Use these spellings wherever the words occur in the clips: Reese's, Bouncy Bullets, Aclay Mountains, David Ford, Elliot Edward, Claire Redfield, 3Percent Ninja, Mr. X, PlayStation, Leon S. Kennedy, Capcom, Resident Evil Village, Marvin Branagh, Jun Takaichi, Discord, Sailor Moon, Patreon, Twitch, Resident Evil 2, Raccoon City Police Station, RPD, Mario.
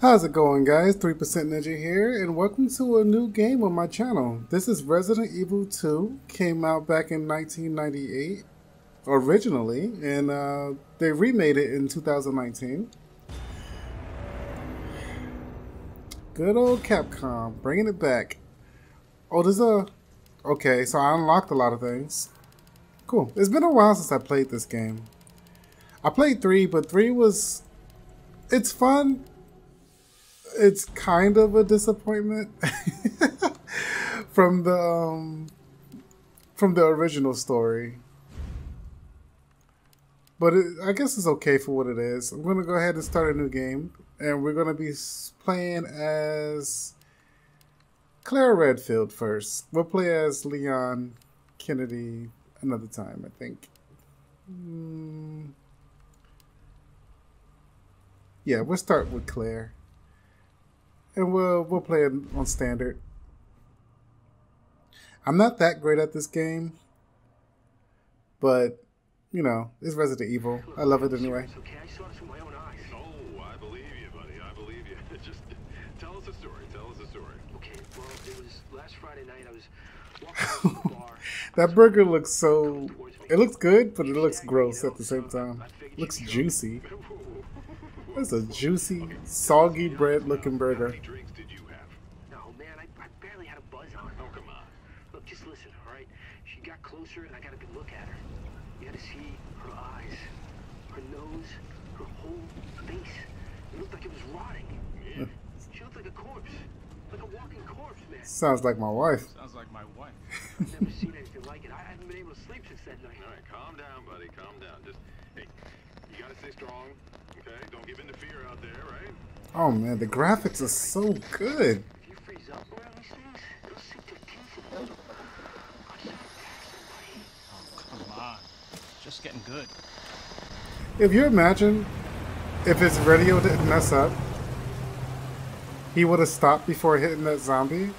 How's it going, guys? 3% Ninja here, and welcome to a new game on my channel. This is Resident Evil 2, came out back in 1998 originally, and they remade it in 2019. Good old Capcom, bringing it back. Oh, there's a... Okay, so I unlocked a lot of things. Cool. It's been a while since I played this game. I played 3, but 3 was... It's fun. It's kind of a disappointment from the original story, but I guess it's okay for what it is. I'm gonna go ahead and start a new game, and we're gonna be playing as Claire Redfield first. We'll play as Leon Kennedy another time, I think. Yeah, we'll start with Claire. And we'll play it on standard. I'm not that great at this game, but you know, it's Resident Evil. I love it anyway. Okay, I saw this with my own eyes. Oh, I believe you, buddy. I believe you. Just tell us a story. Tell us a story. Okay, well, it was last Friday night. I was walking to the bar. That burger looks so... It looks good, but it looks gross at the same time. It looks juicy. That's a juicy, soggy bread-looking burger. How many drinks did you have? No, man, I barely had a buzz on. Oh, come on. Look, just listen, all right? She got closer, and I got a good look at her. You had to see her eyes, her nose, her whole face. It looked like it was rotting. Yeah. She looked like a corpse, like a walking corpse, man. Sounds like my wife. Sounds like my wife. I've never seen anything like it. I haven't been able to sleep since that night. All right, calm down, buddy. Calm down. Just, hey, you gotta stay strong. Okay, don't give in to fear out there, right? Oh man, the graphics are so good. If you freeze up around these things, it'll sink their teeth in the... Oh, come on. It's just getting good. If you imagine if his radio didn't mess up, he would have stopped before hitting that zombie,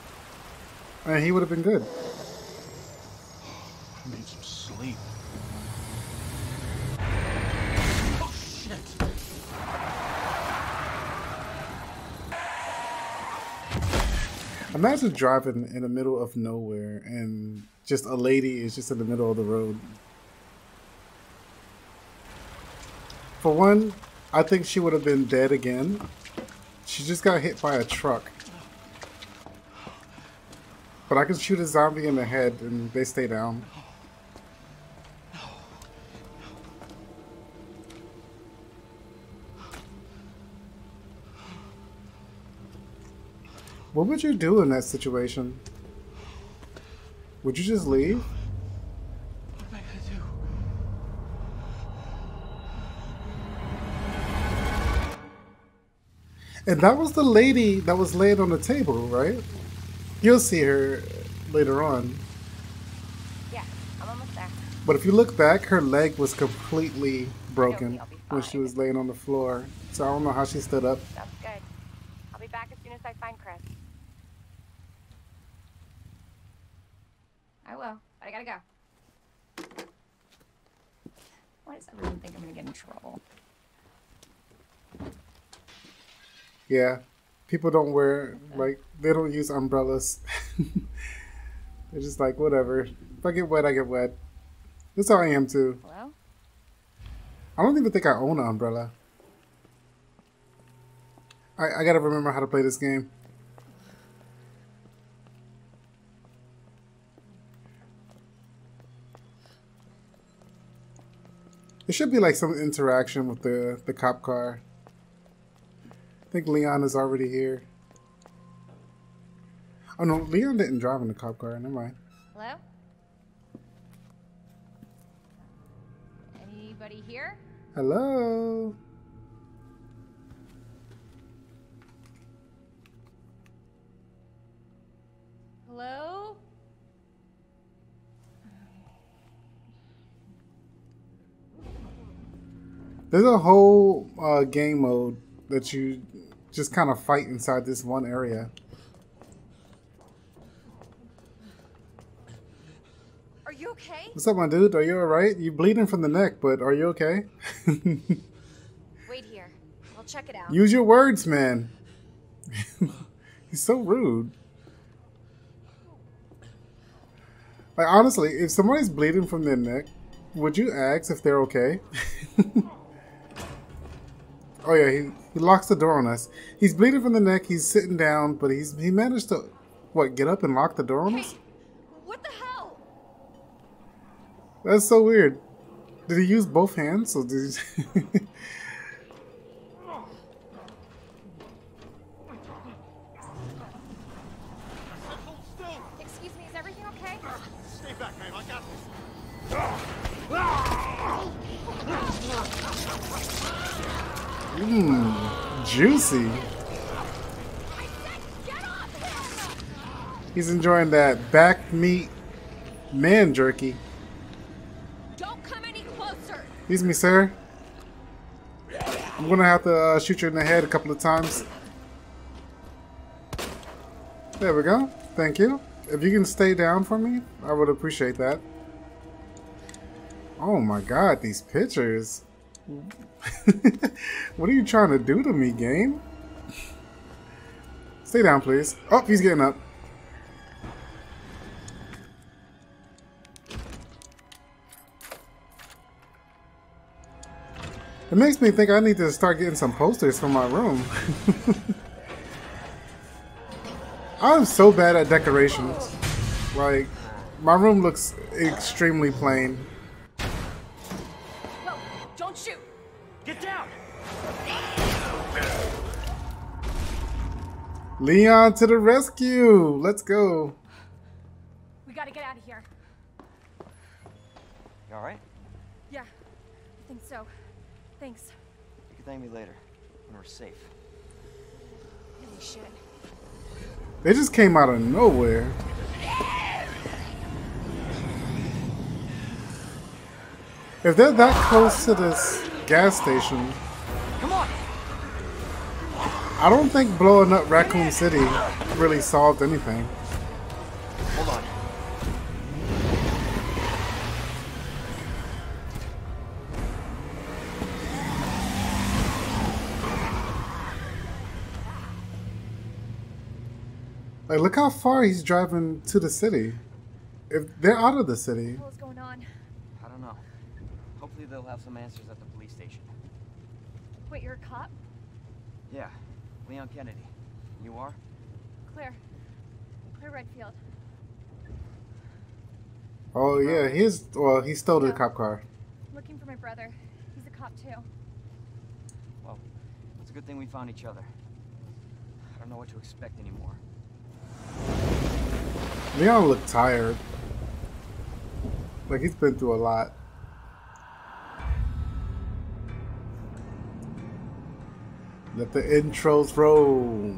and he would have been good. I need some sleep. Imagine driving in the middle of nowhere and just a lady is just in the middle of the road. For one, I think she would have been dead again. She just got hit by a truck. But I can shoot a zombie in the head and they stay down. What would you do in that situation? Would you just leave? What am I gonna do? And that was the lady that was laid on the table, right? You'll see her later on. Yeah, I'm almost there. But if you look back, her leg was completely broken when she was laying on the floor. So I don't know how she stood up. That's good. I'll be back as soon as I find Chris. I will, but I gotta go. Why does everyone think I'm gonna get in trouble? Yeah, people don't wear, like, they don't use umbrellas. They're just like, whatever. If I get wet, I get wet. That's how I am, too. Hello? I don't even think I own an umbrella. I gotta remember how to play this game. There should be like some interaction with the cop car. I think Leon is already here. Oh no, Leon didn't drive in the cop car. Never mind. Hello? Anybody here? Hello? Hello? There's a whole game mode that you just kind of fight inside this one area. Are you okay? What's up, my dude? Are you alright? You're bleeding from the neck, but are you okay? Wait here. I'll check it out. Use your words, man. He's so rude. Like, honestly, if somebody's bleeding from their neck, would you ask if they're okay? Oh yeah, he locks the door on us. He's bleeding from the neck, he's sitting down, but he managed to, what, get up and lock the door on us? What the hell? That's so weird. Did he use both hands? Or did he... Excuse me, is everything okay? Stay back, ma'am, I got this. Mmm, juicy. He's enjoying that back meat man jerky. Don't come any closer. Excuse me, sir. I'm gonna have to shoot you in the head a couple of times. There we go. Thank you. If you can stay down for me, I would appreciate that. Oh my god, these pictures. What are you trying to do to me, game? Stay down, please. Oh, he's getting up. It makes me think I need to start getting some posters for my room. I'm so bad at decorations. Like, my room looks extremely plain. Whoa, don't shoot! Get down! Leon to the rescue! Let's go! We gotta get out of here. You alright? Yeah, I think so. Thanks. You can thank me later, when we're safe. Holy shit. They just came out of nowhere. If they're that close to this gas station... Come on. I don't think blowing up Raccoon City really solved anything. Hold on. Like, look how far he's driving to the city. If they're out of the city. What's going on? I don't know. Hopefully they'll have some answers at the police station. Wait, you're a cop? Yeah. Leon Kennedy. You are? Claire. Claire Redfield. Oh yeah, he stole the cop car. Looking for my brother. He's a cop too. Well, it's a good thing we found each other. I don't know what to expect anymore. Leon looked tired. Like he's been through a lot. Let the intros roll.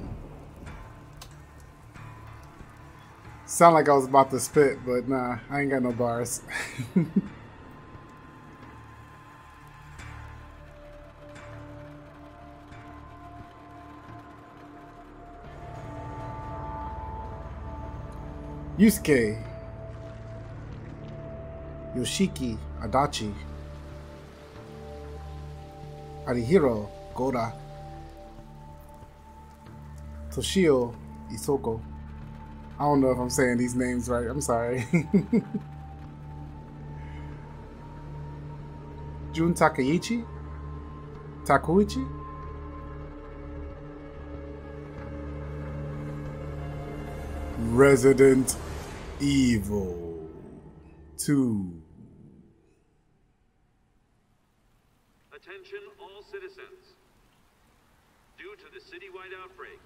Sound like I was about to spit, but nah, I ain't got no bars. Yusuke, Yoshiki, Adachi, Arihiro, Goda, Toshio, Isoko. I don't know if I'm saying these names right, I'm sorry. Jun Takaichi, Takuichi. Resident Evil 2. Attention all citizens. Due to the citywide outbreak,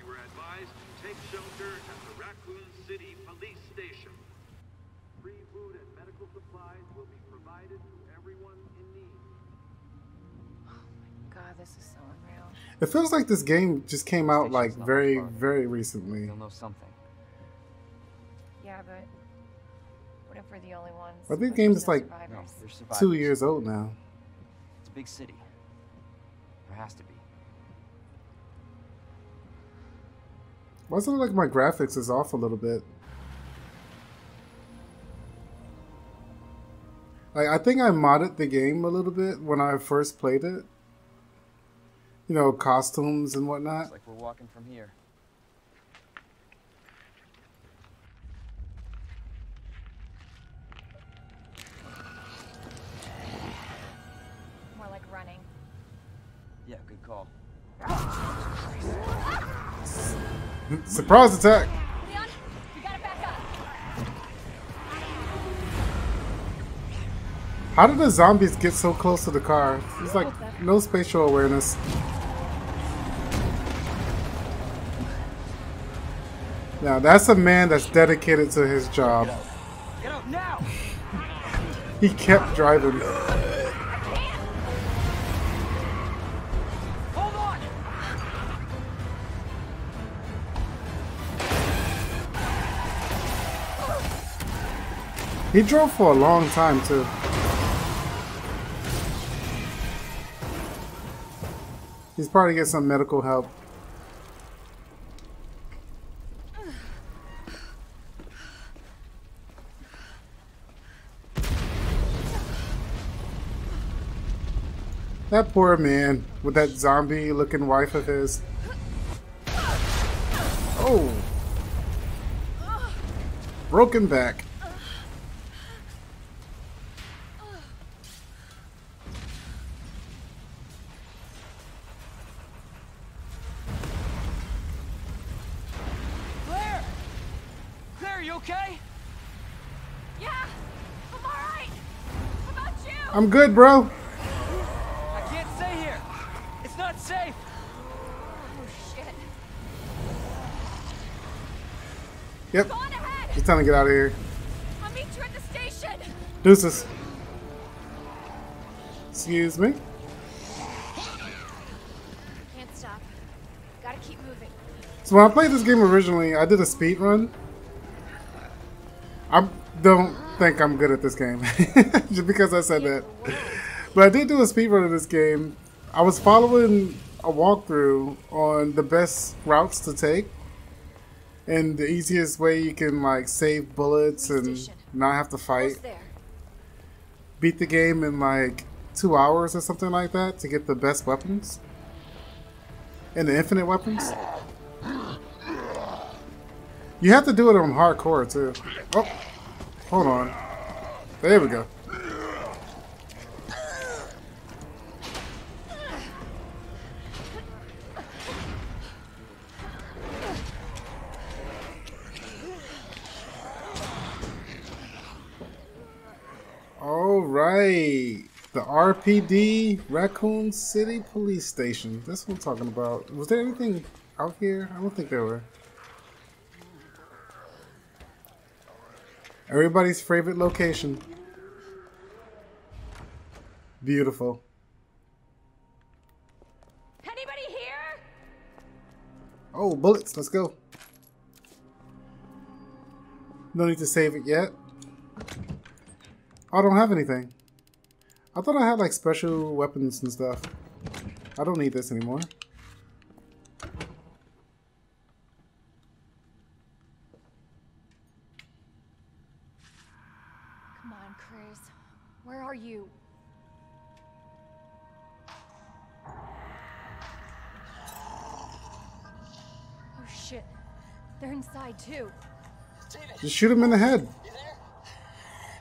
you were advised to take shelter at the Raccoon City Police Station. Free food and medical supplies will be provided to everyone in need. God, this is so unreal. It feels like this game just came out like very, very recently. You'll know something. Yeah, but what if we're the only ones? I think the game is like 2 years old now. It's a big city. There has to be. Why does it look like my graphics is off a little bit? Like I think I modded the game a little bit when I first played it. you know, costumes and whatnot. Looks like we're walking from here. More like running. Yeah, good call. Surprise attack! How did the zombies get so close to the car? There's like no spatial awareness. Now that's a man that's dedicated to his job. Get up now! He kept driving. He drove for a long time too. He's probably getting some medical help. That poor man with that zombie looking wife of his. Oh. Broken back. I'm good, bro. I can't stay here. It's not safe. Oh shit. Yep. Go on ahead. He's trying to get out of here. I'll meet you at the station. Deuces. Excuse me. Can't stop. Gotta keep moving. So when I played this game originally, I did a speed run. I don't think I'm good at this game just because I said that, but I did do a speedrun of this game. I was following a walkthrough on the best routes to take and the easiest way you can like save bullets and not have to fight. Beat the game in like 2 hours or something like that to get the best weapons and the infinite weapons. You have to do it on hardcore too. Oh, hold on. There we go. All right. The RPD, Raccoon City Police Station. That's what I'm talking about. Was there anything out here? I don't think there were. Everybody's favorite location. Beautiful. Anybody here? Oh, bullets. Let's go. No need to save it yet. Oh, I don't have anything. I thought I had like special weapons and stuff. I don't need this anymore. Too. Just shoot him in the head. You there?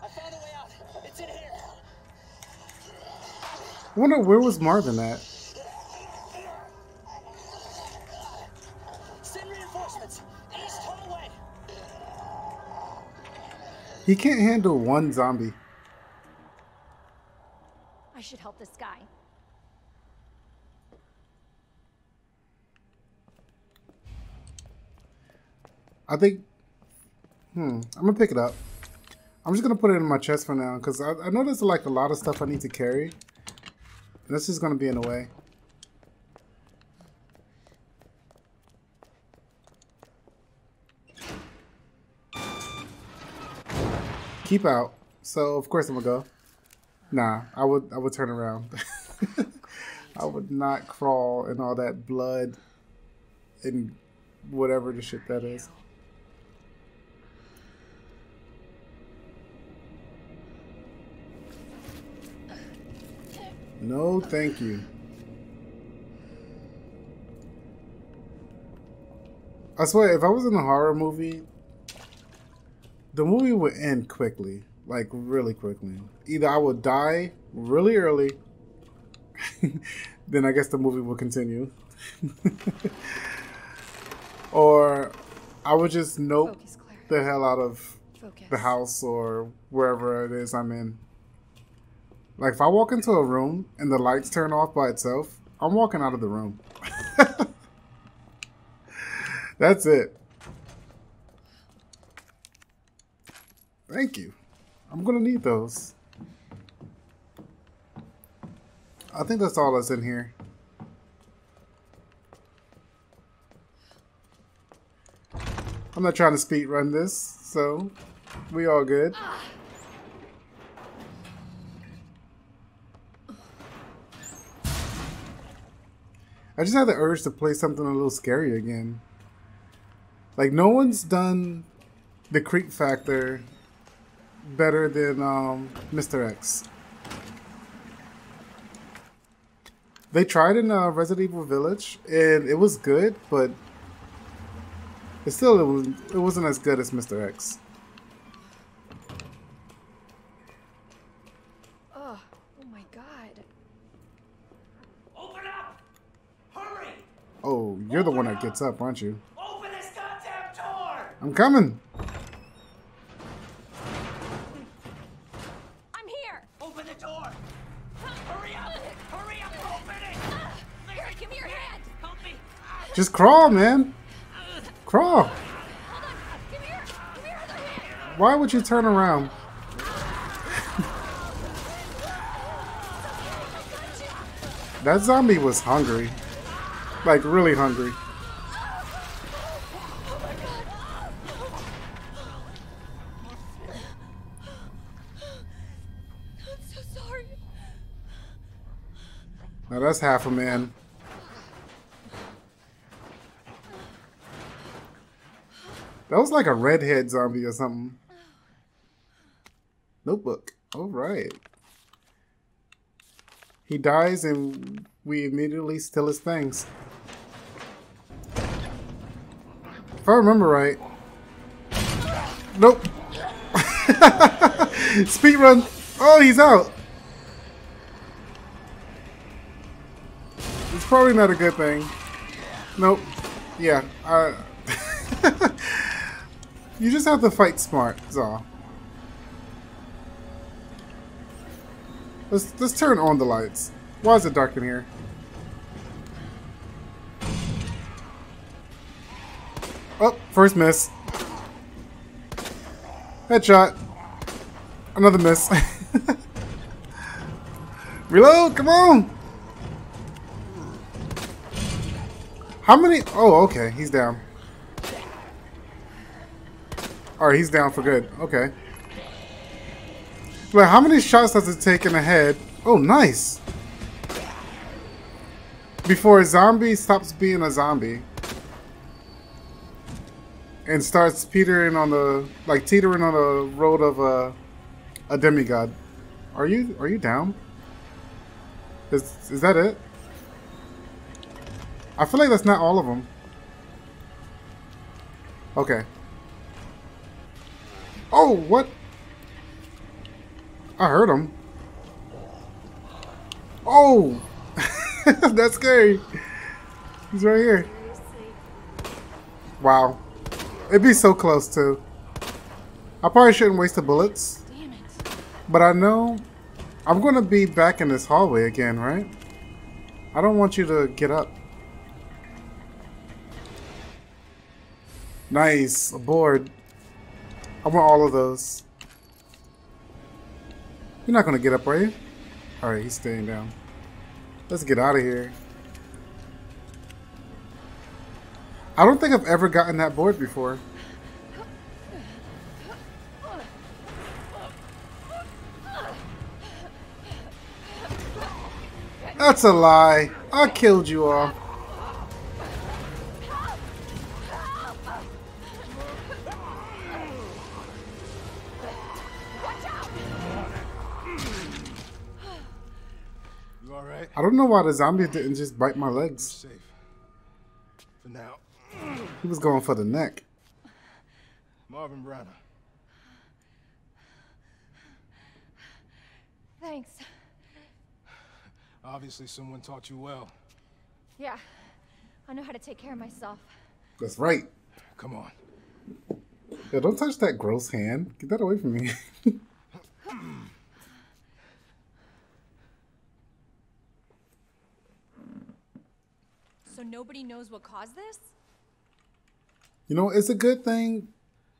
I found a way out. It's in here. I wonder where was Marvin at? Send reinforcements. East hallway. He can't handle one zombie. I should help this guy. I think, I'm gonna pick it up. I'm just gonna put it in my chest for now because I know there's like a lot of stuff I need to carry. And this is gonna be in the way. Keep out. So of course I'm gonna go. Nah, I would turn around. I would not crawl in all that blood and whatever the shit that is. No, thank you. I swear, if I was in a horror movie, the movie would end quickly. Like, really quickly. Either I would die really early, then I guess the movie will continue. Or I would just nope the hell out of the house or wherever it is I'm in. Like, if I walk into a room and the lights turn off by itself, I'm walking out of the room. That's it. Thank you. I'm gonna need those. I think that's all that's in here. I'm not trying to speed run this, so we all good. I just had the urge to play something a little scary again. Like, no one's done the creep factor better than Mr. X. They tried in Resident Evil Village, and it was good, but it still it wasn't as good as Mr. X. Oh my God! Open up! Hurry! Oh, you're the one that gets up, aren't you? Open this goddamn door! I'm coming. I'm here. Open the door! Hurry up! Hurry up! Open it! Here, give me your hand. Help me! Just crawl, man. Crawl! Why would you turn around? That zombie was hungry. Like, really hungry. I'm so sorry. Now that's half a man. That was like a redhead zombie or something. Notebook. All right. He dies and we immediately steal his things. If I remember right. Nope. Speed run. Oh, he's out. It's probably not a good thing. Nope. Yeah. You just have to fight smart, that's all. Let's turn on the lights. Why is it dark in here? Oh, first miss. Headshot. Another miss. Reload, come on! How many? Oh, okay, he's down. Alright, he's down for good. Okay. Wait, how many shots does it take in the head? Oh, nice! Before a zombie stops being a zombie. And starts teetering on the road of a demigod. Are you down? Is that it? I feel like that's not all of them. Okay. Oh, what? I heard him. Oh! That's scary. He's right here. Wow. It'd be so close, too. I probably shouldn't waste the bullets. But I know I'm going to be back in this hallway again, right? I don't want you to get up. Nice. Aboard. I want all of those. You're not gonna get up, are you? Alright, he's staying down. Let's get out of here. I don't think I've ever gotten that board before. That's a lie. I killed you all. I don't know why the zombies didn't just bite my legs. Safe. For now. He was going for the neck. Marvin Branagh. Thanks. Obviously someone taught you well. Yeah. I know how to take care of myself. That's right. Come on. Yeah, don't touch that gross hand. Get that away from me. So nobody knows what caused this? You know, it's a good thing.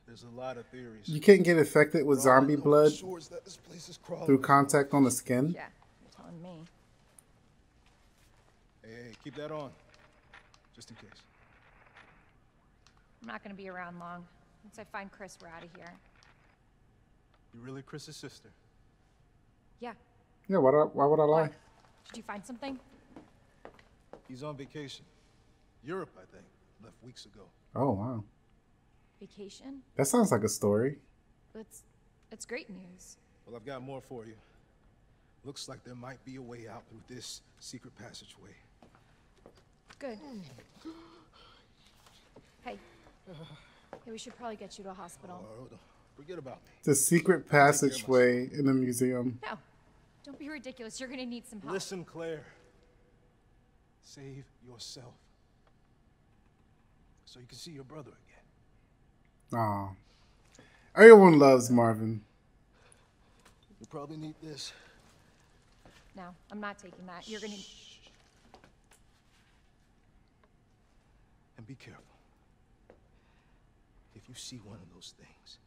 There's a lot of theories. You can't get infected with zombie blood through contact on the skin. Yeah, you're telling me. Hey, keep that on. Just in case. I'm not going to be around long. Once I find Chris, we're out of here. You really Chris's sister? Yeah. Yeah, why would I lie? Did you find something? He's on vacation. Europe, I think. Left weeks ago. Oh, wow. Vacation? That sounds like a story. It's great news. Well, I've got more for you. Looks like there might be a way out through this secret passageway. Good. Hey. Yeah, we should probably get you to a hospital. Oh, forget about me. The secret passageway in the museum. No. Don't be ridiculous. You're going to need some help. Listen, Claire. Save yourself. So you can see your brother again. Aw. Everyone loves Marvin. You probably need this. No, I'm not taking that. You're going to... And be careful. If you see one of those things,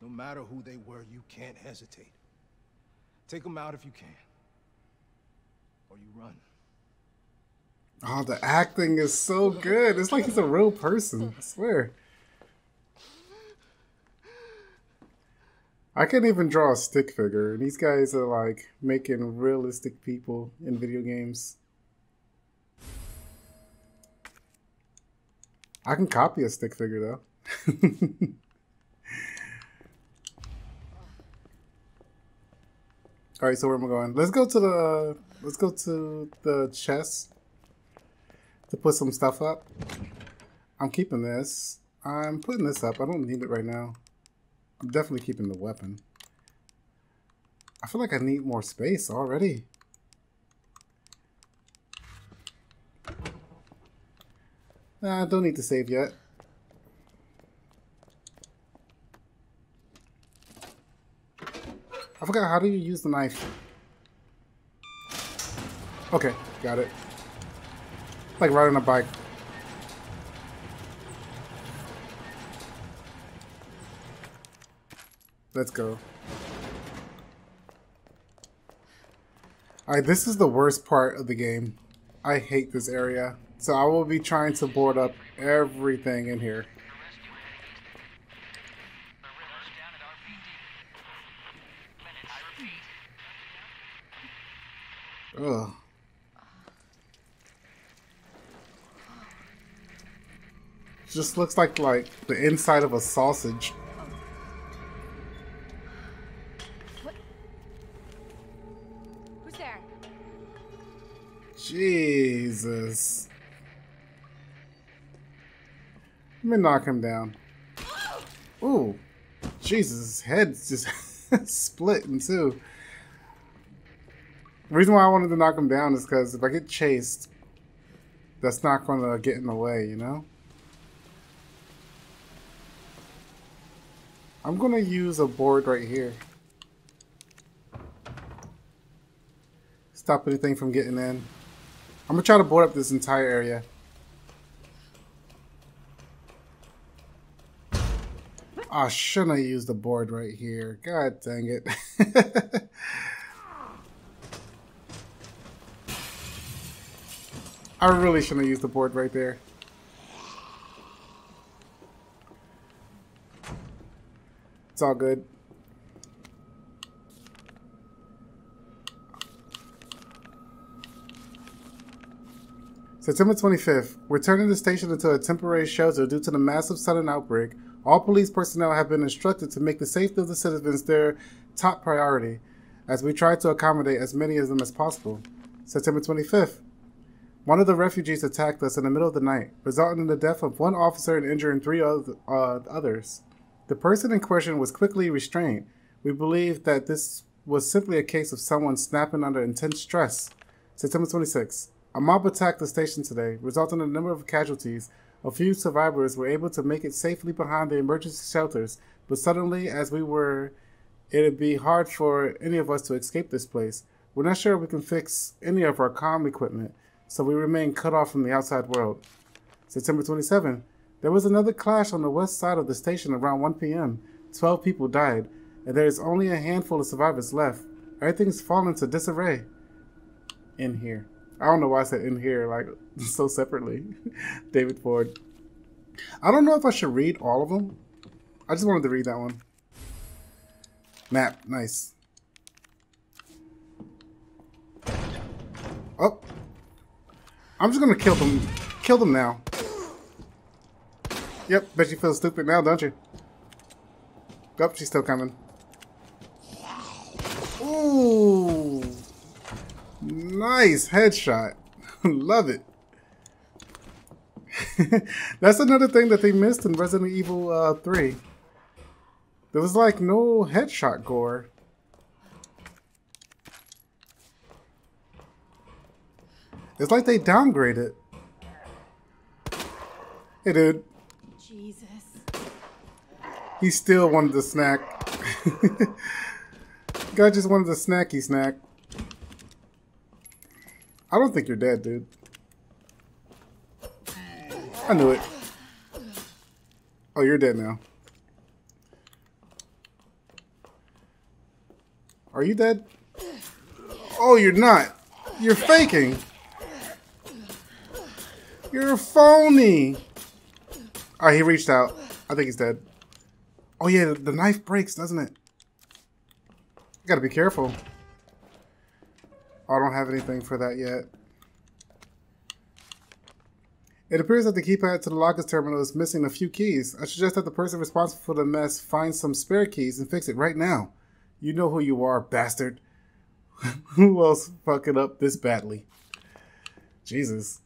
no matter who they were, you can't hesitate. Take them out if you can. Or you run. Oh, the acting is so good. It's like he's a real person. I swear. I can't even draw a stick figure. These guys are like making realistic people in video games. I can copy a stick figure though. All right, so where am I going? Let's go to the chest to put some stuff up. I'm keeping this. I'm putting this up. I don't need it right now. I'm definitely keeping the weapon. I feel like I need more space already. Nah, I don't need to save yet. I forgot, how do you use the knife? Okay, got it. Like riding a bike. Let's go. Alright, this is the worst part of the game. I hate this area. So I will be trying to board up everything in here. Ugh. Just looks like the inside of a sausage. What? Who's there? Jesus. Let me knock him down. Ooh. Jesus, his head's just split in two. The reason why I wanted to knock him down is because if I get chased, that's not going to get in the way, you know? I'm going to use a board right here. Stop anything from getting in. I'm going to try to board up this entire area. I shouldn't have used the board right here. God dang it. I really shouldn't have used the board right there. It's all good. September 25th. We're turning the station into a temporary shelter due to the massive sudden outbreak. All police personnel have been instructed to make the safety of the citizens their top priority as we try to accommodate as many of them as possible. September 25th. One of the refugees attacked us in the middle of the night, resulting in the death of one officer and injuring three others. The person in question was quickly restrained. We believe that this was simply a case of someone snapping under intense stress. September 26. A mob attacked the station today, resulting in a number of casualties. A few survivors were able to make it safely behind the emergency shelters, but suddenly, as we were, it'd be hard for any of us to escape this place. We're not sure we can fix any of our comm equipment, so we remain cut off from the outside world. September 27. There was another clash on the west side of the station around 1 p.m. 12 people died, and there is only a handful of survivors left. Everything's fallen to disarray. In here. I don't know why I said in here, like, so separately. David Ford. I don't know if I should read all of them. I just wanted to read that one. Map. Nice. Oh. I'm just going to kill them. Kill them now. Yep. Bet you feel stupid now, don't you? Oh, she's still coming. Ooh. Nice headshot. Love it. That's another thing that they missed in Resident Evil 3. There was like no headshot gore. It's like they downgraded. Hey, dude. Jesus. He still wanted the snack. Guy just wanted the snacky snack. I don't think you're dead, dude. I knew it. Oh, you're dead now. Are you dead? Oh, you're not. You're faking. You're a phony. All right, he reached out. I think he's dead. Oh, yeah, the knife breaks, doesn't it? You gotta be careful. I don't have anything for that yet. It appears that the keypad to the locker's terminal is missing a few keys. I suggest that the person responsible for the mess find some spare keys and fix it right now. You know who you are, bastard. Who else fucked it up this badly? Jesus.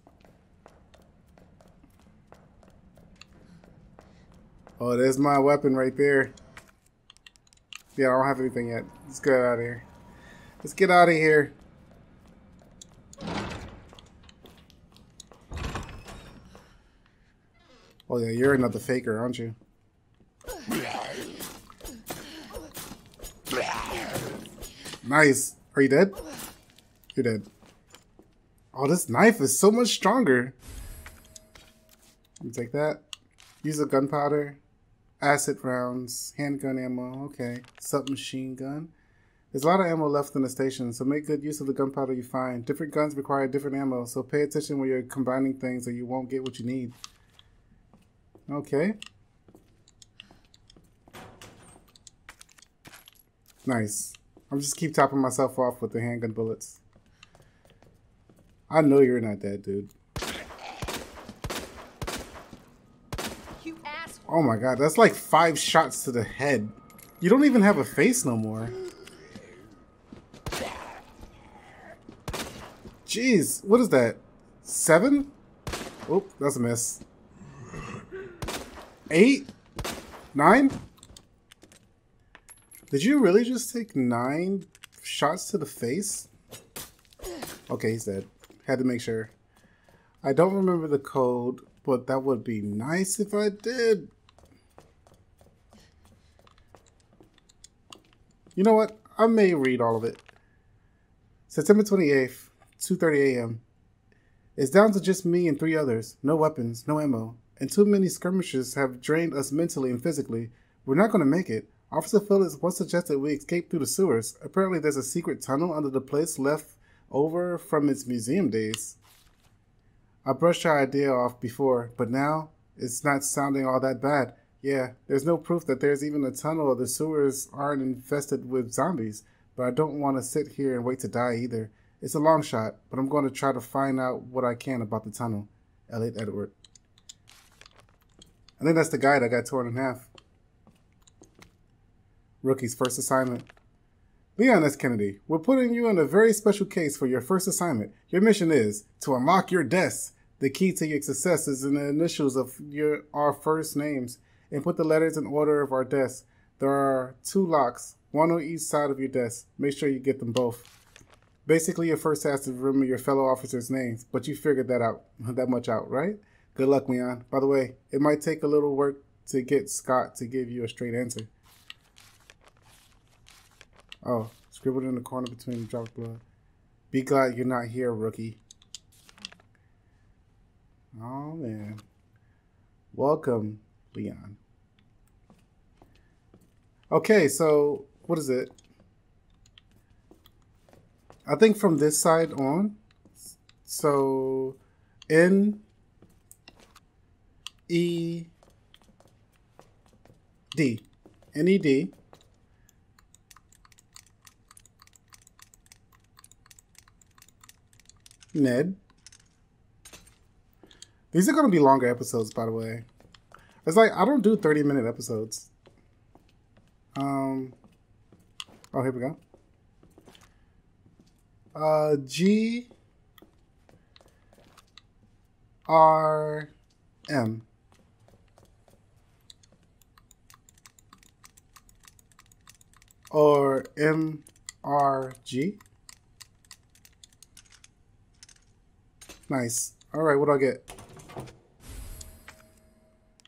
Oh, there's my weapon right there. Yeah, I don't have anything yet. Let's get out of here. Let's get out of here. Oh yeah, you're another faker, aren't you? Nice. Are you dead? You're dead. Oh, this knife is so much stronger. You take that. Use a gunpowder, acid rounds, handgun ammo. Okay, submachine gun. There's a lot of ammo left in the station, so make good use of the gunpowder you find. Different guns require different ammo, so pay attention when you're combining things or you won't get what you need. Okay. Nice. I'm just keep topping myself off with the handgun bullets. I know you're not dead, dude. You asshole. Oh my god, that's like 5 shots to the head. You don't even have a face no more. Jeez, what is that? 7? Oh, that's a miss. 8? 9? Did you really just take 9 shots to the face? Okay, he's dead. Had to make sure. I don't remember the code, but that would be nice if I did. You know what? I may read all of it. September 28th, 2:30 a.m. It's down to just me and 3 others. No weapons, no ammo. And too many skirmishes have drained us mentally and physically. We're not going to make it. Officer Phillips once suggested we escape through the sewers. Apparently there's a secret tunnel under the place left over from its museum days. I brushed our idea off before, but now it's not sounding all that bad. Yeah, there's no proof that there's even a tunnel or the sewers aren't infested with zombies, but I don't want to sit here and wait to die either. It's a long shot, but I'm going to try to find out what I can about the tunnel. Elliot Edward. I think that's the guy that got torn in half. Rookie's first assignment. Leon S. Kennedy, we're putting you in a very special case for your first assignment. Your mission is to unlock your desk. The key to your success is in the initials of our first names, and put the letters in order of our desk. There are two locks, one on each side of your desk. Make sure you get them both. Basically, your first task is to remember your fellow officers' names, but you figured that much out, right? Good luck, Leon. By the way, it might take a little work to get Scott to give you a straight answer. Oh, scribbled in the corner between the drops of blood. Be glad you're not here, rookie. Oh, man. Welcome, Leon. Okay, so what is it? I think from this side on, so N-E-D, Ned. These are going to be longer episodes, by the way. It's like, I don't do 30-minute episodes. Oh, here we go. G R M. Or M R G. Nice. All right, what do I get?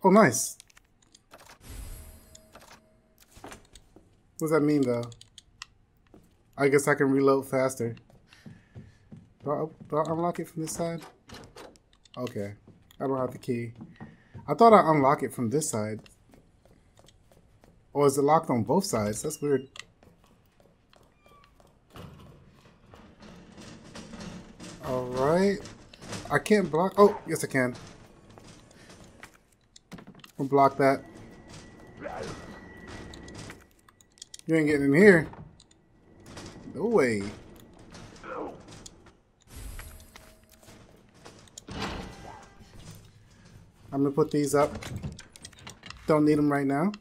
Oh, nice. What does that mean, though? I guess I can reload faster. Do I unlock it from this side? Okay. I don't have the key. I thought I unlock it from this side. Or is it locked on both sides? That's weird. Alright. I can't block. Oh, yes I can. I'll block that. You ain't getting in here. No way. I'm gonna put these up. Don't need them right now.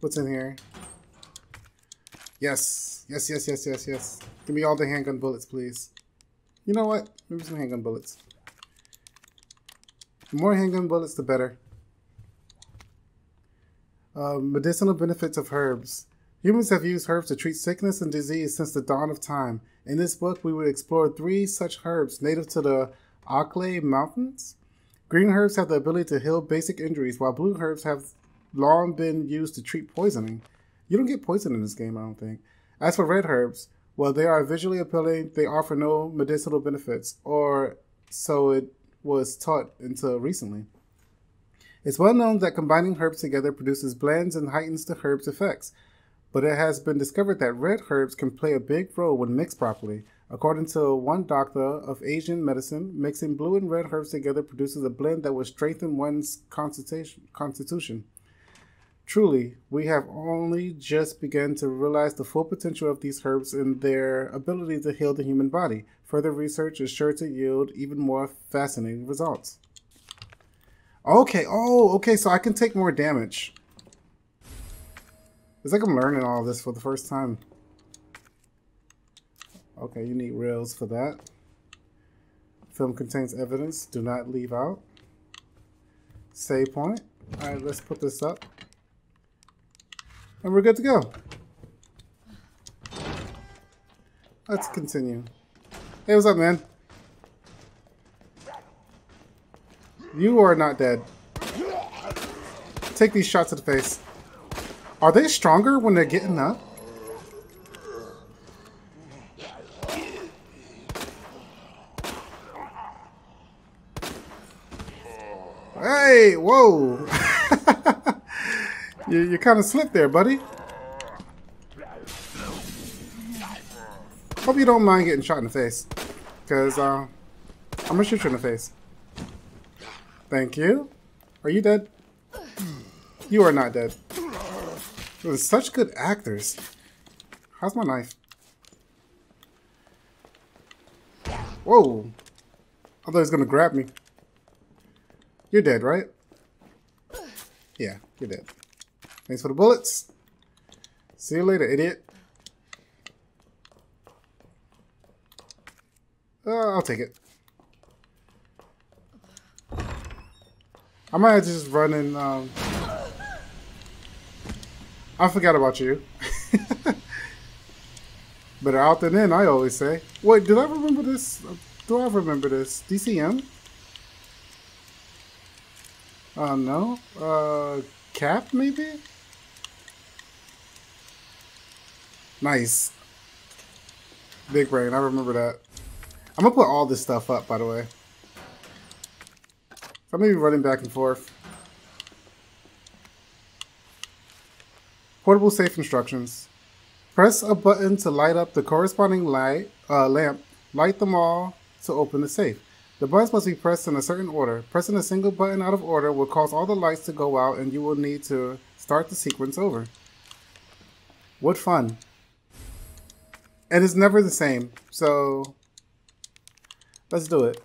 What's in here? Yes. Yes, yes, yes, yes, yes. Give me all the handgun bullets, please. You know what? Give me some handgun bullets. The more handgun bullets, the better. Medicinal benefits of herbs. Humans have used herbs to treat sickness and disease since the dawn of time. In this book, we will explore 3 such herbs native to the Aclay Mountains. Green herbs have the ability to heal basic injuries, while blue herbs have long been used to treat poisoning. You don't get poison in this game, I don't think. As for red herbs, while they are visually appealing, they offer no medicinal benefits, or so it was taught until recently. It's well known that combining herbs together produces blends and heightens the herb's effects, but it has been discovered that red herbs can play a big role when mixed properly. According to one doctor of Asian medicine, mixing blue and red herbs together produces a blend that will strengthen one's constitution. Truly, we have only just begun to realize the full potential of these herbs and their ability to heal the human body. Further research is sure to yield even more fascinating results. Okay, oh, okay, so I can take more damage. It's like I'm learning all this for the first time. Okay, you need rails for that. Film contains evidence. Do not leave out. Save point. All right, let's put this up. And we're good to go. Let's continue. Hey, what's up, man? You are not dead. Take these shots to the face. Are they stronger when they're getting up? Hey, whoa. You kind of slipped there, buddy. Hope you don't mind getting shot in the face, because I'm going to shoot you in the face. Thank you. Are you dead? You are not dead. They're such good actors. How's my knife? Whoa. I thought he was going to grab me. You're dead, right? Yeah, you're dead. Thanks for the bullets. See you later, idiot. I'll take it. I might just run and, I forgot about you. Better out than in, I always say. Wait, did I remember this? Do I remember this? DCM? No? Cap, maybe? Nice. Big brain, I remember that. I'm gonna put all this stuff up, by the way. I may be running back and forth. Portable safe instructions. Press a button to light up the corresponding light lamp. Light them all to open the safe. The buttons must be pressed in a certain order. Pressing a single button out of order will cause all the lights to go out and you will need to start the sequence over. What fun. And it's never the same, so let's do it.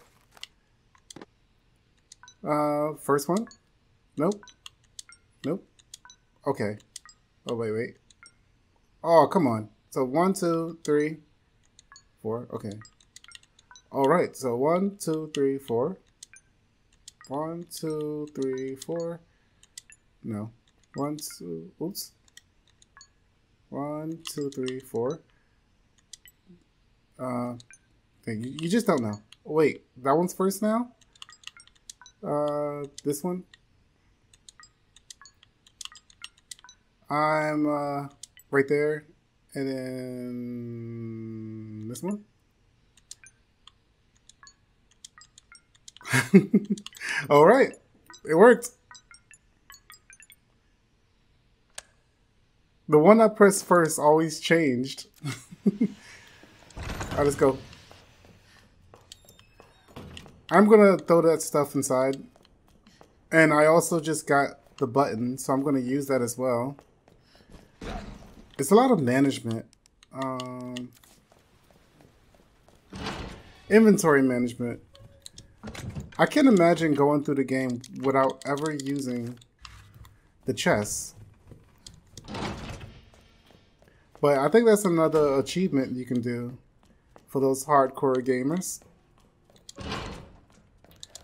First one? Nope. Nope. Okay. Oh, wait, wait. Oh, come on. So 1, 2, 3, 4. Okay. All right. So 1, 2, 3, 4. 1, 2, 3, 4. No. 1, 2. Oops. 1, 2, 3, 4. You just don't know. Wait, that one's first now? This one? I'm, right there. And then this one? Alright. It worked. The one I pressed first always changed. Alright, let's go. I'm gonna throw that stuff inside. And I also just got the button, so I'm gonna use that as well. It's a lot of management. Inventory management. I can't imagine going through the game without ever using the chest. But I think that's another achievement you can do for those hardcore gamers.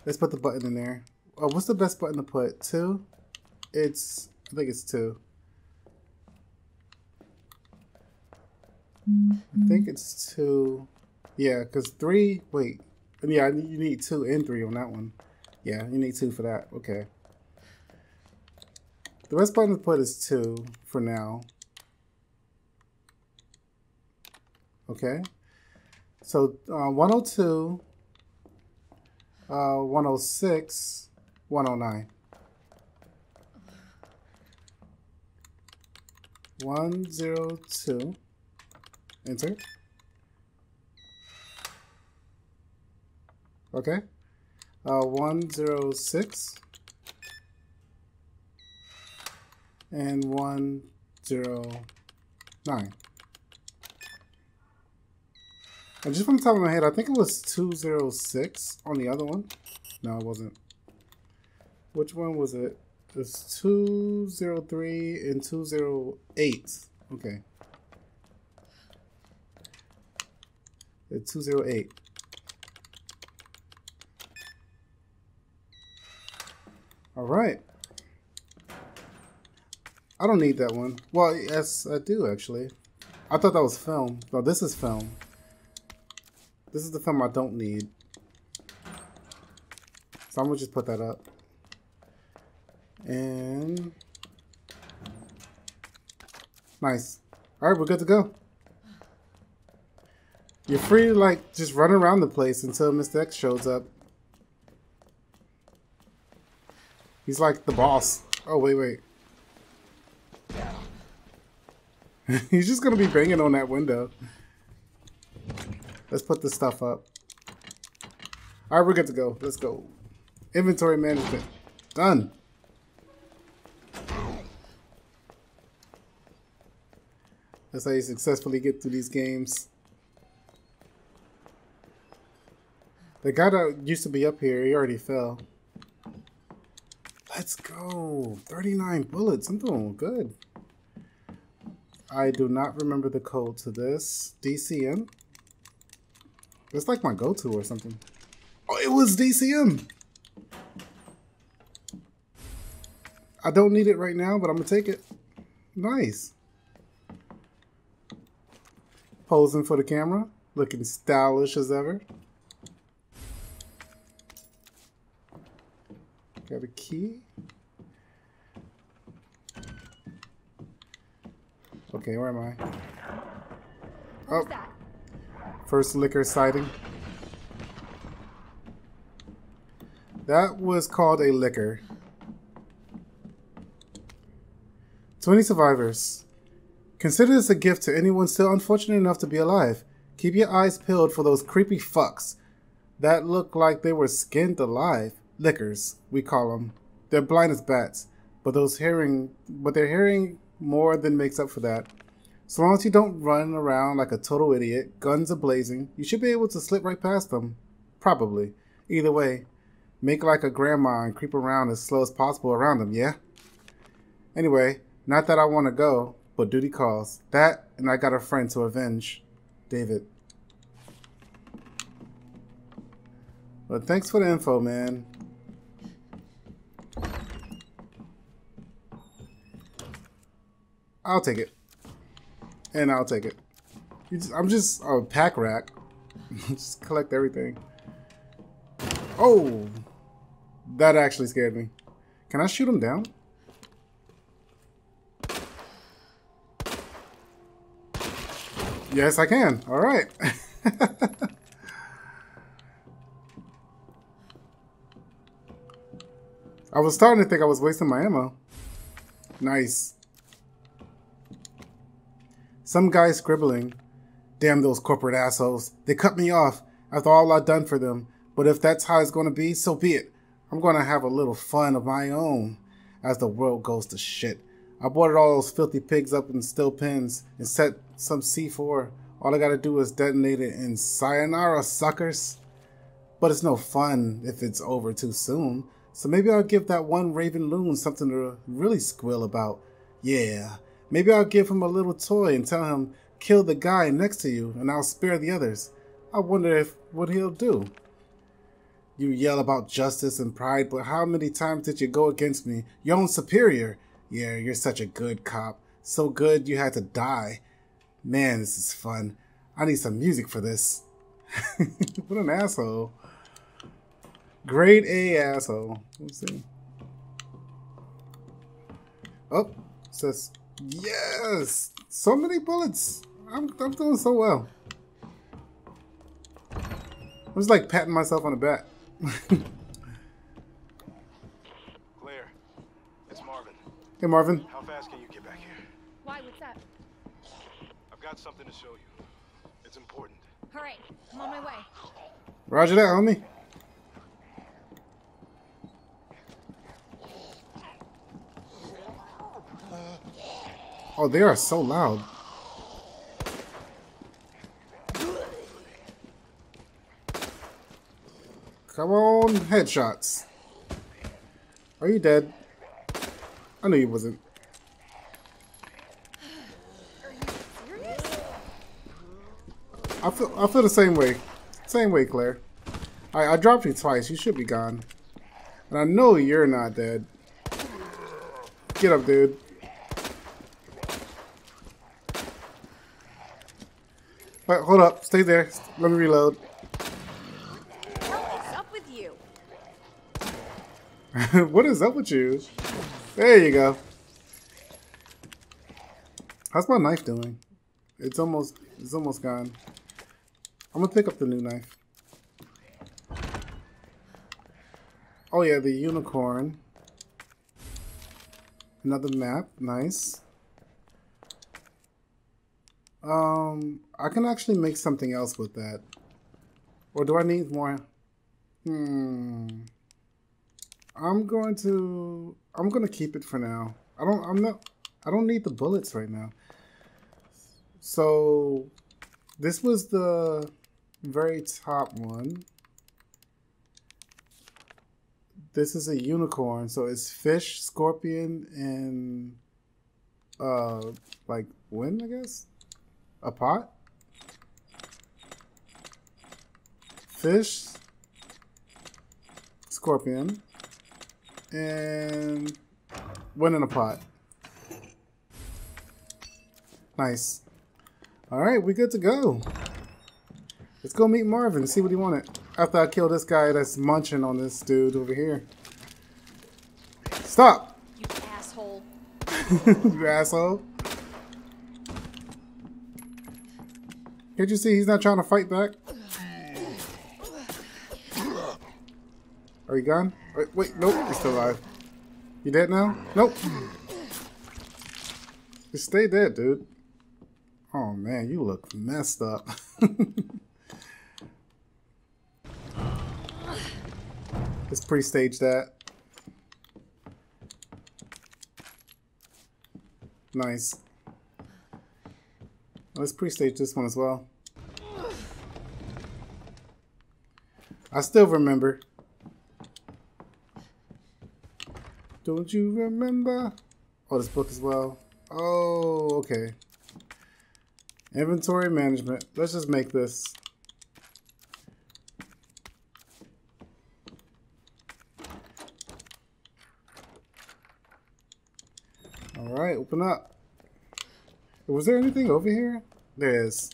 Let's put the button in there. Oh, what's the best button to put? 2? It's, I think it's 2. I think it's 2. Yeah, because 3, wait. Yeah, you need 2 and 3 on that one. Yeah, you need 2 for that. Okay. The best button to put is 2 for now. Okay. So, 102. 106, 109. 102. Enter. Okay. 106. And 109. And just from the top of my head, I think it was 206 on the other one. No, it wasn't. Which one was it? It was 203 and 208. Okay. It's 208. All right. I don't need that one. Well, yes, I do, actually. I thought that was film. No, this is film. This is the film I don't need. So I'm gonna just put that up. And nice. Alright, we're good to go. You're free to like just run around the place until Mr. X shows up. He's like the boss. Oh wait, wait. He's just gonna be banging on that window. Let's put this stuff up. All right, we're good to go. Let's go. Inventory management. Done. That's how you successfully get through these games. The guy that used to be up here, he already fell. Let's go. 39 bullets. I'm doing good. I do not remember the code to this. DCM? It's like my go-to or something. Oh, it was DCM! I don't need it right now, but I'm gonna take it. Nice. Posing for the camera. Looking stylish as ever. Got a key. Okay, where am I? Oh. First liquor sighting. That was called a liquor. 20 survivors. Consider this a gift to anyone still unfortunate enough to be alive. Keep your eyes peeled for those creepy fucks that look like they were skinned alive. Lickers, we call them. They're blind as bats, but their hearing more than makes up for that. So long as you don't run around like a total idiot, guns are blazing, you should be able to slip right past them. Probably. Either way, make like a grandma and creep around as slow as possible around them, yeah? Anyway, not that I want to go, but duty calls. That, and I got a friend to avenge. David. Well, thanks for the info, man. I'll take it. And I'll take it. I'm just a pack rack. Just collect everything. Oh! That actually scared me. Can I shoot him down? Yes, I can. All right. I was starting to think I was wasting my ammo. Nice. Some guy scribbling. Damn those corporate assholes. They cut me off after all I've done for them. But if that's how it's going to be, so be it. I'm going to have a little fun of my own as the world goes to shit. I boarded all those filthy pigs up in steel pins and set some C4. All I got to do is detonate it and sayonara, suckers. But it's no fun if it's over too soon. So maybe I'll give that one raven loon something to really squeal about. Yeah. Maybe I'll give him a little toy and tell him, kill the guy next to you and I'll spare the others. I wonder if what he'll do. You yell about justice and pride, but how many times did you go against me? Your own superior. Yeah, you're such a good cop. So good you had to die. Man, this is fun. I need some music for this. What an asshole. Grade A asshole. Let's see. Oh, it says... Yes! So many bullets! I'm doing so well. I'm just like patting myself on the back. Claire, it's Marvin. Hey Marvin. How fast can you get back here? Why, what's up? I've got something to show you. It's important. Alright, I'm on my way. Roger that, homie. Oh, they are so loud. Come on, headshots. Are you dead? I knew you wasn't. Are you serious? I feel the same way. Same way, Claire. I dropped you twice. You should be gone. And I know you're not dead. Get up, dude. But hold up, stay there. Let me reload. What is up with you? What is up with you? There you go. How's my knife doing? It's almost gone. I'm gonna pick up the new knife. Oh yeah, the unicorn. Another map, nice. I can actually make something else with that. Or do I need more? I'm gonna keep it for now. I don't need the bullets right now. So this was the very top one. This is a unicorn, so it's fish, scorpion, and like when, I guess? A pot? Fish? Scorpion? And went in a pot. Nice. Alright, we good to go. Let's go meet Marvin and see what he wanted. After I kill this guy that's munching on this dude over here. Stop! You asshole. You asshole. Can't you see he's not trying to fight back? Are you gone? Wait, nope, he's still alive. You dead now? Nope. Just stay dead, dude. Oh man, you look messed up. Let's pre-stage that. Nice. Let's pre-stage this one as well. I still remember. Don't you remember? Oh, this book as well. Oh, okay. Inventory management. Let's just make this. Alright, open up. Was there anything over here? There is.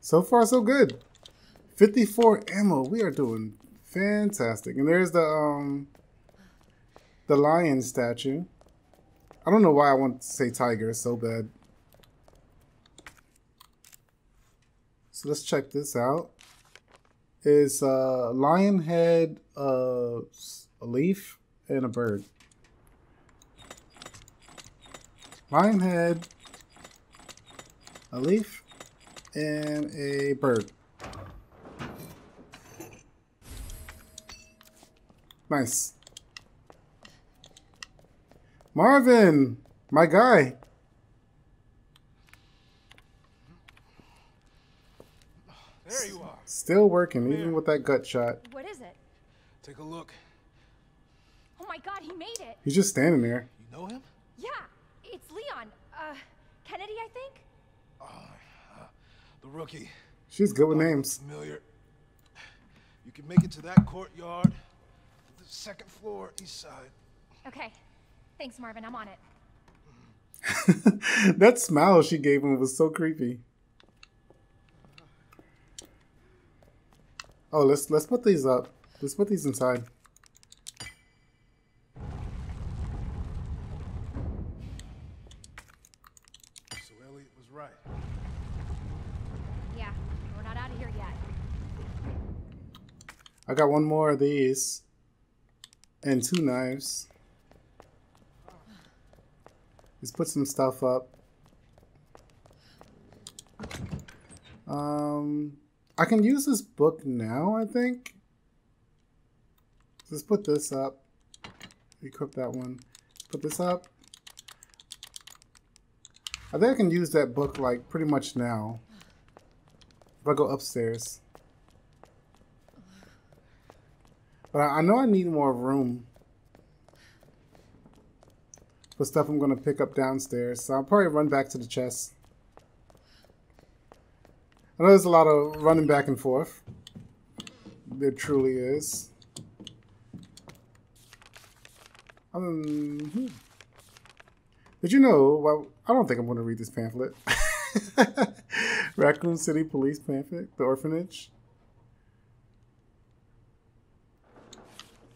So far, so good. 54 ammo. We are doing fantastic. And there's the lion statue. I don't know why I want to say tiger so bad. So let's check this out. Is a lion head, a leaf, and a bird. Lion head, a leaf, and a bird. Nice. Marvin, my guy. There you are. Still working, even with that gut shot. What is it? Take a look. Oh my God, he made it. He's just standing there. You know him? Yeah, it's Leon. Kennedy, I think. The rookie. She's good with names. Familiar. You can make it to that courtyard, the second floor, east side. Okay. Thanks, Marvin. I'm on it. That smile she gave him was so creepy. Oh, let's put these up. Let's put these inside. So Elliot was right. Yeah, we're not out of here yet. I got one more of these and two knives. Let's put some stuff up. I can use this book now, I think. Let's put this up. Equip that one. Put this up. I think I can use that book, like, pretty much now. If I go upstairs. But I know I need more room for stuff I'm going to pick up downstairs. So I'll probably run back to the chest. I know there's a lot of running back and forth. There truly is. Did you know? Well, I don't think I'm going to read this pamphlet. Raccoon City Police pamphlet, the orphanage.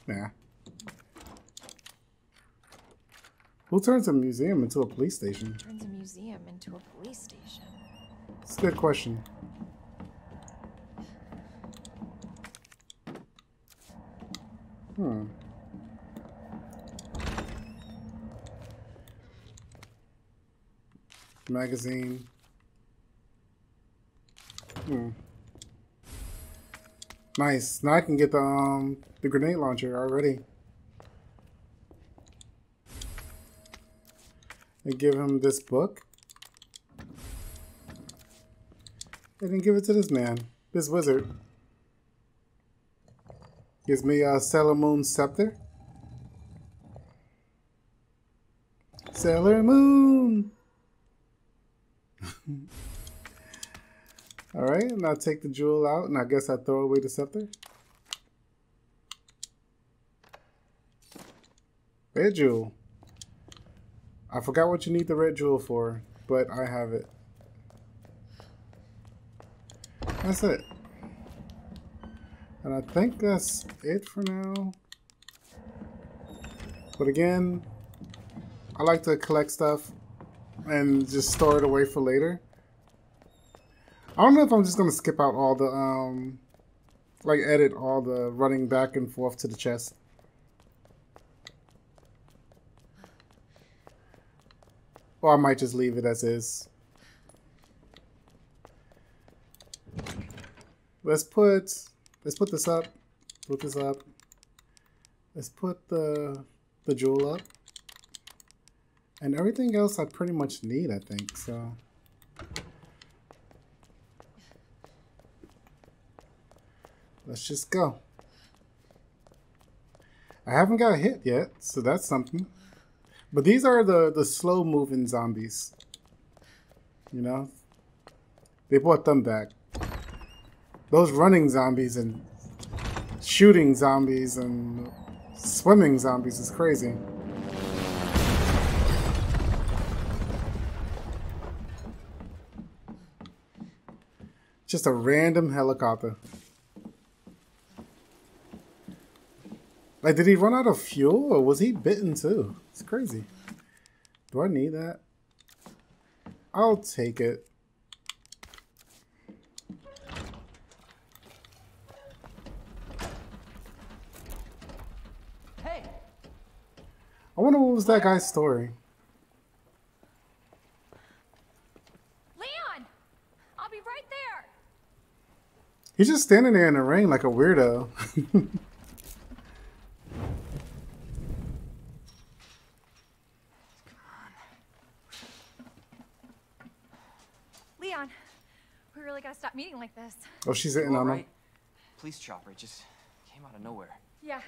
Nah. Who turns a museum into a police station? Who turns a museum into a police station? It's a good question. Magazine. Nice. Now I can get the grenade launcher already. And give him this book. And then give it to this man, this wizard. Gives me a Sailor Moon scepter. Sailor Moon! Alright, and I'll take the jewel out, and I guess I throw away the scepter. Red jewel. I forgot what you need the red jewel for, but I have it. That's it. And I think that's it for now. But again, I like to collect stuff and just store it away for later. I don't know if I'm just going to skip out all the, like edit all the running back and forth to the chest. Or I might just leave it as is. Let's put this up. Put this up. Let's put the jewel up. And everything else I pretty much need, I think, so. Let's just go. I haven't got hit yet, so that's something. But these are the slow-moving zombies. You know? They brought them back. Those running zombies and shooting zombies and swimming zombies is crazy. Just a random helicopter. Like, did he run out of fuel or was he bitten too? It's crazy. Do I need that? I'll take it. Hey. I wonder what was that guy's story. Leon, I'll be right there. He's just standing there in the rain like a weirdo. Like this. Oh, she's hitting on me. Police chopper, it just came out of nowhere. Yeah,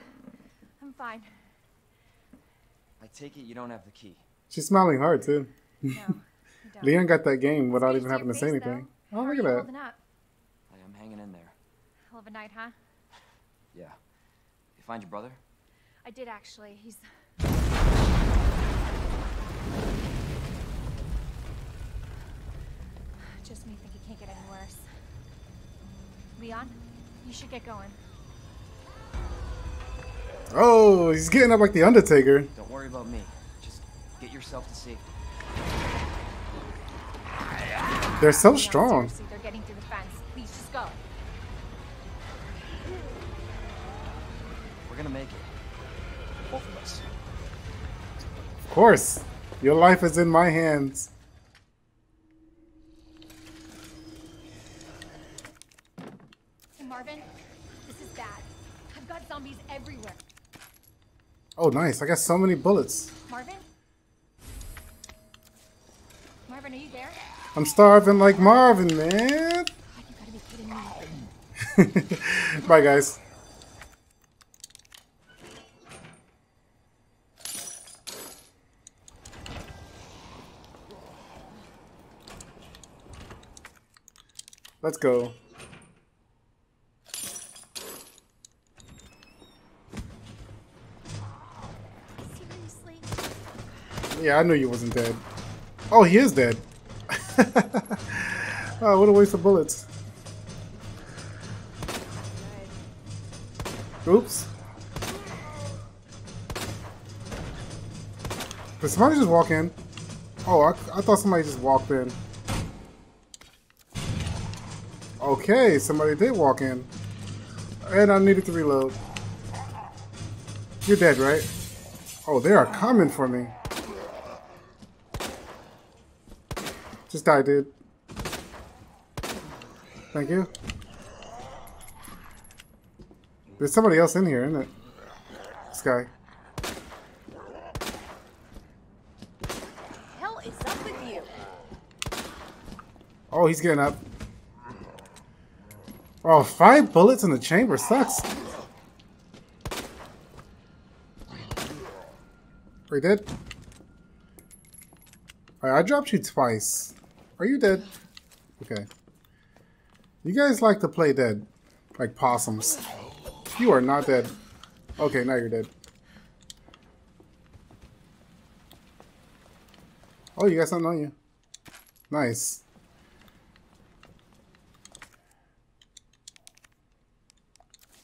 I'm fine. I take it you don't have the key. She's smiling hard too. No, Leon got that game without even having to say anything. Though. Oh, look at that. I'm hanging in there. Hell of a night, huh? Yeah. You find your brother? I did actually. He's. Just me think it can't get any worse. Leon, you should get going. Oh, he's getting up like the Undertaker. Don't worry about me. Just get yourself to safety. They're so strong. Seriously, they're getting through the fence. Please, just go. We're gonna make it. Both of us. Of course. Your life is in my hands. Marvin, this is bad. I've got zombies everywhere. Oh, nice. I got so many bullets. Marvin? Marvin, are you there? I'm starving like Marvin, man. God, you gotta be kidding me. Bye, guys. Let's go. Yeah, I knew you wasn't dead. Oh, he is dead. Oh, what a waste of bullets. Oops. Did somebody just walk in? Oh, I thought somebody just walked in. Okay, somebody did walk in. And I needed to reload. You're dead, right? Oh, they are coming for me. Just die, dude. Thank you. There's somebody else in here, isn't it? This guy. Hell is up with you. Oh, he's getting up. Oh, 5 bullets in the chamber sucks. Are you dead? Alright, I dropped you twice. Are you dead? Okay. You guys like to play dead. Like possums. You are not dead. Okay, now you're dead. Oh, you got something on you. Nice.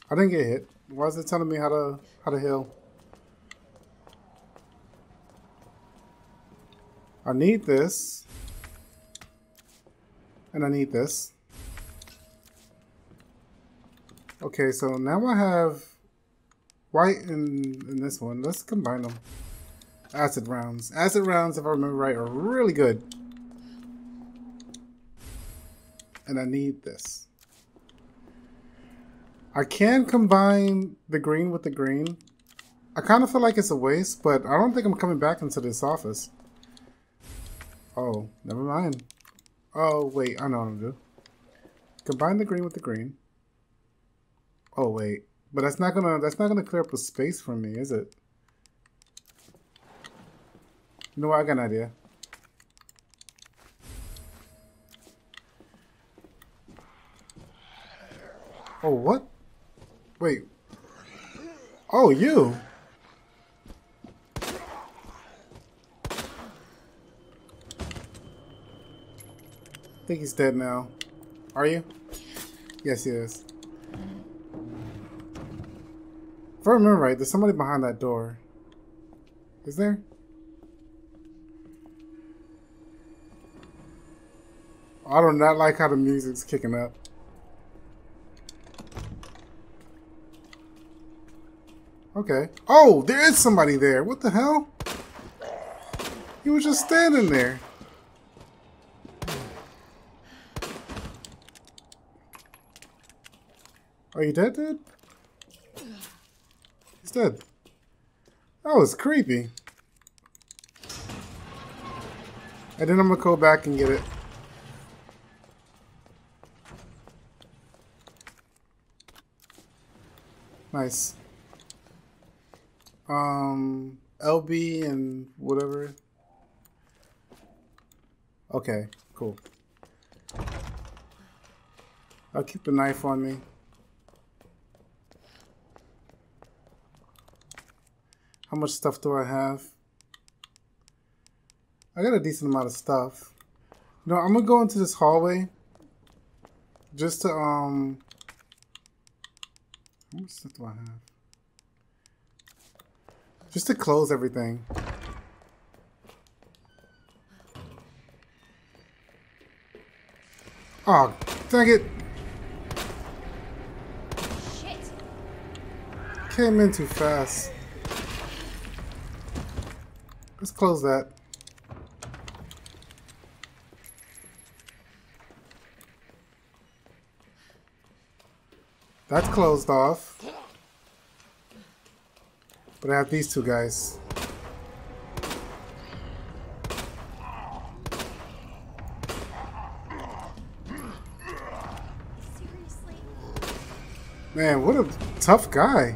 I didn't get hit. Why is it telling me how to heal? I need this. And I need this. Okay, so now I have white and this one. Let's combine them. Acid rounds. Acid rounds, if I remember right, are really good. And I need this. I can combine the green with the green. I kind of feel like it's a waste, but I don't think I'm coming back into this office. Oh, never mind. Oh, wait, I know what I'm gonna do. Combine the green with the green. Oh, wait. But that's not gonna clear up the space for me, is it? You know what, I got an idea. Oh, what? Wait. Oh, you! I think he's dead now. Are you? Yes, he is. If I remember right, there's somebody behind that door. Is there? I do not like how the music's kicking up. Okay. Oh, there is somebody there. What the hell? He was just standing there. Are you dead, dude? He's dead. That was creepy. And then I'm gonna go back and get it. Nice. LB and whatever. Okay, cool. I'll keep the knife on me. How much stuff do I have? I got a decent amount of stuff. No, I'm gonna go into this hallway just to how much stuff do I have? Just to close everything. Oh, dang it! Shit. Came in too fast. Let's close that. That's closed off. But I have these two guys. Seriously? Man, what a tough guy.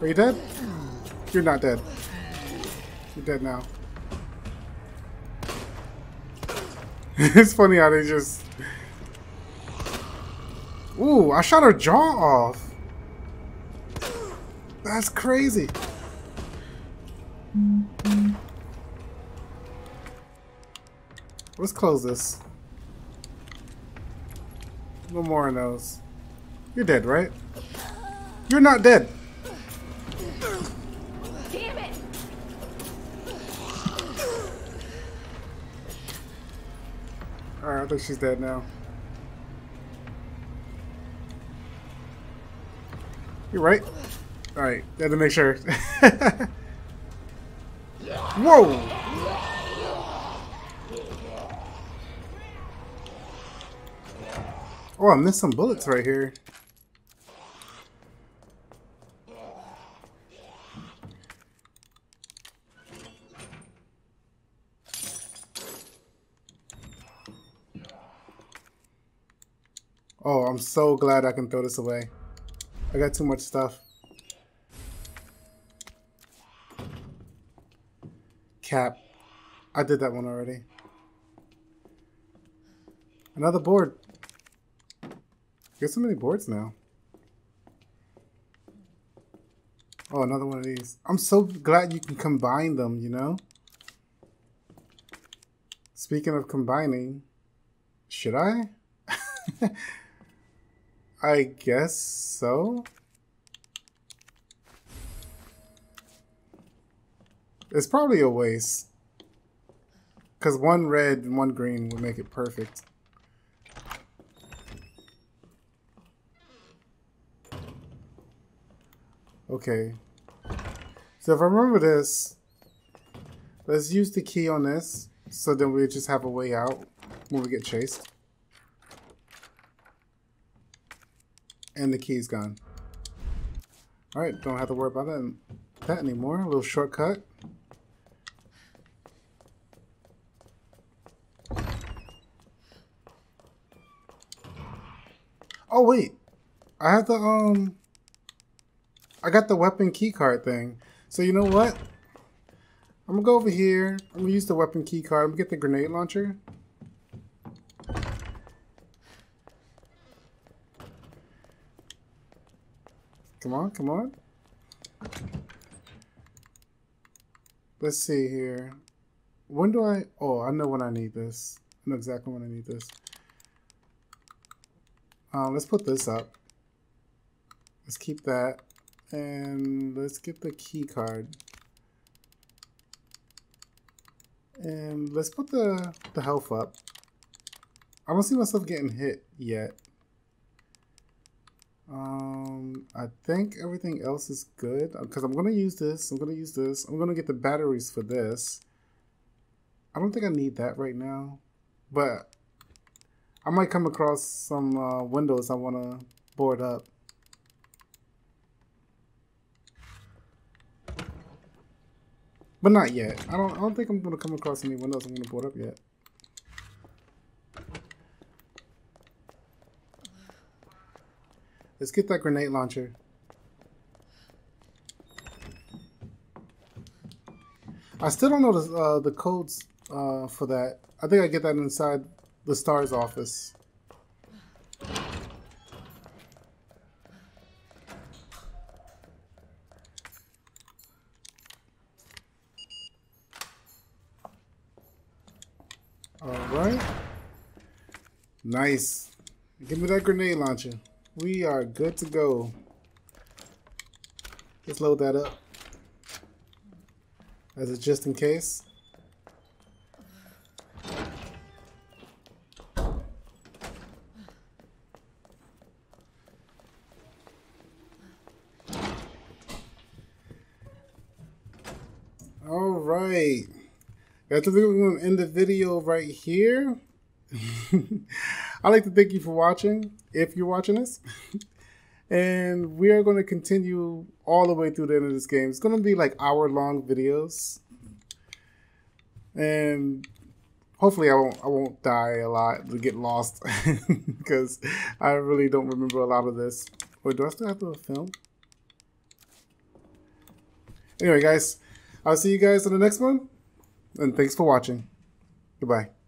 Are you dead? You're not dead. You're dead now. It's funny how they just... Ooh, I shot her jaw off. That's crazy. Mm-hmm. Let's close this. No more of those. You're dead, right? You're not dead. Damn it. Alright, I think she's dead now. You're right. Alright, had to make sure. Whoa! Oh, I missed some bullets right here. Oh, I'm so glad I can throw this away. I got too much stuff. Cap. I did that one already. Another board. Get so many boards now. Oh, another one of these. I'm so glad you can combine them, you know? Speaking of combining, should I? I guess so. It's probably a waste. Because one red and one green would make it perfect. Okay. So if I remember this, let's use the key on this. So then we just have a way out when we get chased. And the key's gone. Alright, don't have to worry about that anymore. A little shortcut. Oh wait, I have the I got the weapon keycard thing. So you know what? I'm gonna go over here. I'm gonna use the weapon keycard. I'm gonna get the grenade launcher. Come on, come on. Let's see here. When do I? Oh, I know when I need this. I know exactly when I need this. Let's put this up. Let's keep that. And let's get the key card. And let's put the health up. I don't see myself getting hit yet. I think everything else is good. Because I'm going to use this. I'm going to use this. I'm going to get the batteries for this. I don't think I need that right now. But I might come across some windows I want to board up. But not yet. I don't think I'm going to come across any windows I'm going to board up yet. Let's get that grenade launcher. I still don't know the codes for that. I think I get that inside the STAR's office. Alright. Nice. Give me that grenade launcher. We are good to go. Let's load that up. As a just in case. Alright, I think we're going to end the video right here. I'd like to thank you for watching, if you're watching this. And we are going to continue all the way through the end of this game. It's going to be like hour-long videos. And hopefully I won't die a lot or get lost. Because I really don't remember a lot of this. Wait, do I still have to film? Anyway, guys. I'll see you guys in the next one, and thanks for watching. Goodbye.